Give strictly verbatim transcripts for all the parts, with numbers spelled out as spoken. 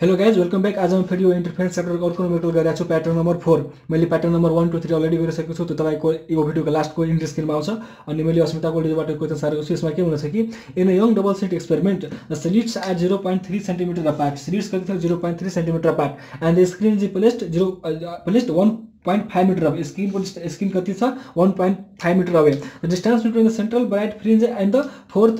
Hello guys welcome back. आज हम फेरि यो इंटरफेरेंस च्याप्टरको अर्को मेटल गरेका छौं, पैटर्न नंबर फोर। मैले pattern number one two three already गरिसकेको छु। त्यो तपाईको यो भिडियोको लास्टको इन्ड स्क्रिनमा आउँछ। अनि मैले अस्मिताको डिजबाट क्वेशन सारेको छु। यसमा के हुन्छ कि in a young double slit experiment the slits are zero point three centimetre apart, slits कति छ zero point three centimetre apart and the screen is placed one point five meter away, screen को screen कति छ one point five meter away। The distance between the central bright fringe and the fourth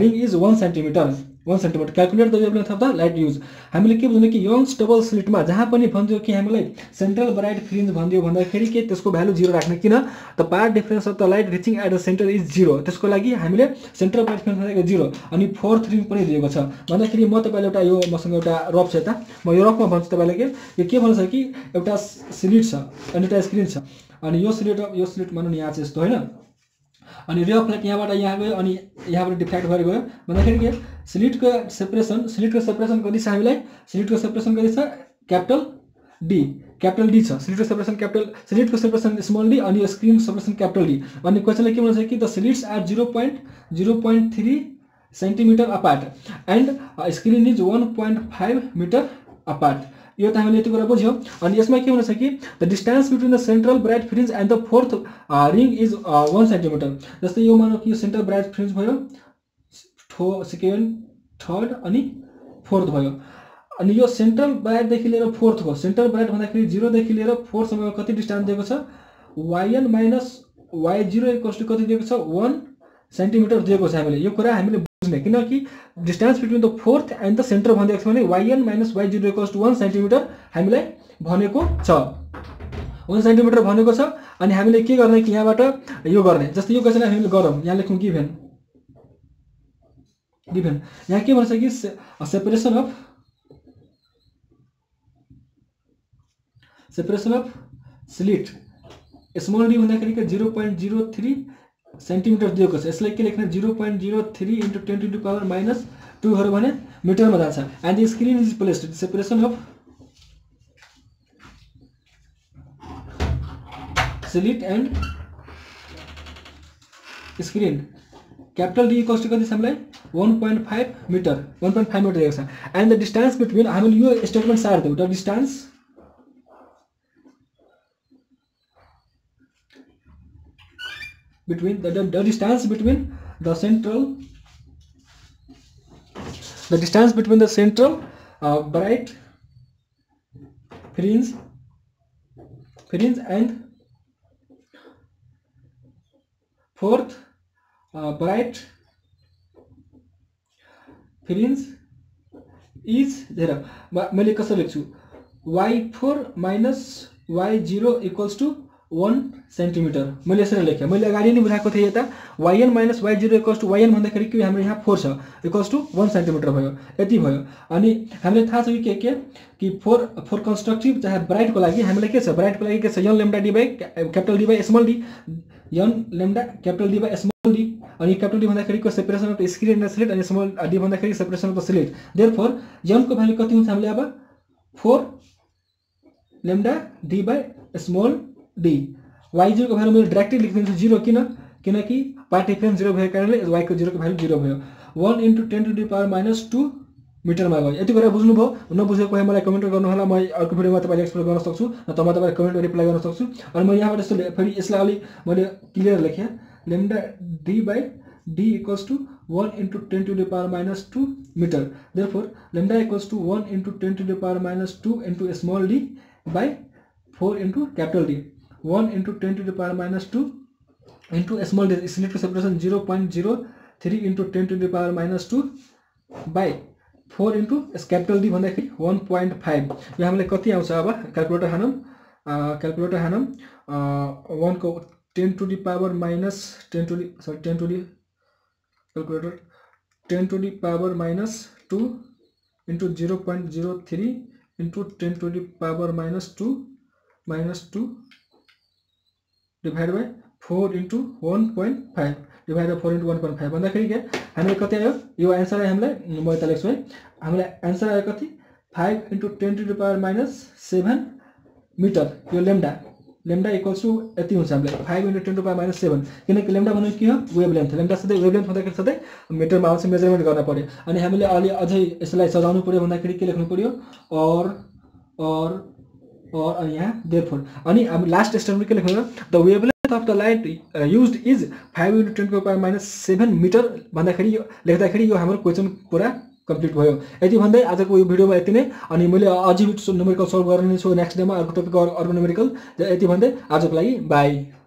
ring is one centimeter one centimetre. Calculate the wavelength of the light use. हामीले के बुझ्नु कि Young's double slit में जहाँ पनि भन्दियो कि हामीलाई central bright fringe भन्दियो भन्दाखेरि के त्यसको भ्यालु जीरो राख्ने, किन त path difference of the light reaching at the centre is zero. त्यसको लागि हामीले सेन्ट्रल ब्राइट फ्रिन्ज भनेको जीरो अनि फोर्थ रिंग पनि दिएको छ भन्दाखेरि म तपाईलाई एउटा यो मसँग एउटा रफ छ त म यो रफमा भन्छु तपाईलाई के यो के भन्छ कि एउटा स्लिट छ अनि एउटा स्क्रिन छ अनि यो स्लिट यो स्लिट मान्नु यहाँ चाहिँ यस्तो हैन अनि रे अफ लाइट यहाँबाट यहाँ गयो अनि यहाँबाट डिफ्र्याक्ट भएर गयो भन्दाखेरि के स्लिटको सेपरेसन स्लिटको सेपरेसन कति छ हामीलाई स्लिटको सेपरेसन कति छ क्यापिटल डी क्यापिटल डी छ स्लिटको सेपरेसन क्यापिटल स्लिटको सेपरेसन स्मल डी अनि स्क्रीन सेपरेसन क्यापिटल डी। अनि क्वेशनले के भन्छ कि the slits are zero point zero three centimetre apart and screen is one point five meter apart. यो त हामीले यति कुरा बुझ्यौ। अनि यसमा के हुन्छ कि the distance between the central bright fringe and the fourth ring is one centimeter। जस्तै यो मानौ कि यो सेन्ट्रल ब्राइट फ्रिन्ज भयो फोर सेकेन्ड थर्ड अनि फोर्थ भयो अनि यो सेन्ट्रल ब्राइट देखि लिएर फोर्थ को सेन्ट्रल ब्राइट भन्दाखेरि जीरो देखि लिएर फोर्थ सम्मको कति डिस्टेंस दिएको छ yn minus y zero equals to कति दिएको छ one सेन्टिमिटर दिएको छ। हामीले यो कुरा हामीले किनकि distance between the fourth and the centre भाई Y N minus Y zero equals to one centimetre हमें वन सेंटिमिटर अभी हमें के करने कि यहाँ करने जैसे यह क्वेश्चन हम गरौं यहाँ लेखौं गिभन गिभन यहाँ के कि separation of separation of slit small D भन्दा zero point zero three centimetre दिएको छ। यसलाई के लेख्ने zero point zero three into ten to the power minus two हरु भने मिटर में जान्छ and the screen is placed separation of slit and screen capital D equals to कति छ हामीलाई one point five metre one point five metre दिएको छ and the distance between हामीले यो स्टेटमेन्ट सार दियौ the distance between the, the, the distance between the central the distance between the central uh, bright fringe fringe and fourth uh, bright fringe is there मैले कसरी लेख्छु y four minus y zero equals to one centimetre मैले यसरी लेखे। मैले अगाडि नै बुझाएको थिएँ यता yn minus Y zero equals to Y N भन्दाखेरि के हाम्रो यहाँ फोर छ इक्वल्स टू वन सेन्टिमिटर भयो यति भयो। अनि हामीले थाहा छ कि के के कि फोर फोर कन्स्ट्रक्टिभ चाहे ब्राइटको लागि हामीलाई के छ ब्राइटको लागि के छ Y N lambda D by capital D by small D Y N lambda capital D by small D अनि क्यापिटल डी भन्दाखेरिको separation of the screen and slit अनि स्मल डी भन्दाखेरि separation of the slit therefore Y N को value कति हुन्छ हामीले अब four lambda D by small D. Y zero को भ्यालु मैले डाइरेक्टली लेख्दिन्छु जीरो किन किनकि पार्ट डिफरेंस जीरो भएको कारणले वाई को जीरो को भ्यालु जीरो भयो one into ten to the power minus two metre में गयो। यति कुरा बुझ्नुभयो। नबुझेको भए मलाई कमेन्ट गर्नु होला म अर्को भिडियोमा तपाईलाई एक्सप्लेन गर्न सक्छु न त म तपाईलाई कमेन्ट गरी रिप्लाई गर्न सक्छु। अनि म यहाँबाट यसले फेरि यसलाई अलि मैले क्लियर लेखे lambda D by D equals to one into ten to the power minus two metre therefore lambda equals to one into ten to the power minus two into small D by four into capital D one into ten to the power minus two into small D slit को separation zero point zero three into ten to the power minus two by four into capital D भन्दाखेरि one point five. यो हामीलाई कति आउँछ अब calculator हानौँ calculator हानौँ one को ten to the power minus ten to the sorry ten to the calculator ten to the power minus two into zero point zero three into ten to the power minus two minus two divide by four into one point five divide by four into one point five भन्दाखेरि के हमें कति आयो यो answer आए हमें मैं ये लेख्छु है हमें एंसर आए कति five into ten to the power minus seven metre yo lambda lambda equals to यति हुन्छ हामीलाई five into ten to the power minus seven किनकि lambda भनेको के हो वेभलेन्थ lambda सधैं वेभलेन्थ भन्दाखेरि सधैं मिटरमा आउँछ मेजरमेन्ट गर्न पर्यो अनि हामीले अलि अझै यसलाई सजाउनु पर्यो भन्दाखेरि के लेख्नु पर्यो और और और यहाँ देयरफोर अनि हामी लास्ट स्टेटमेन्ट के लेख्नु the wavelength of the light used is five into ten to the power minus seven metre भन्दाखेरि यो लेख्दाखेरि यो हाम्रो क्वेशन पूरा कम्प्लिट भयो यति भन्दै आजको यो भिडियोमा यति नै अनि मैले अझै न्यूमेरिकल सल्भ गर्ने छु नेक्स्ट डेमा अर्को टपिक अर्को न्यूमेरिकल यति भन्दै आजको लागि बाइ।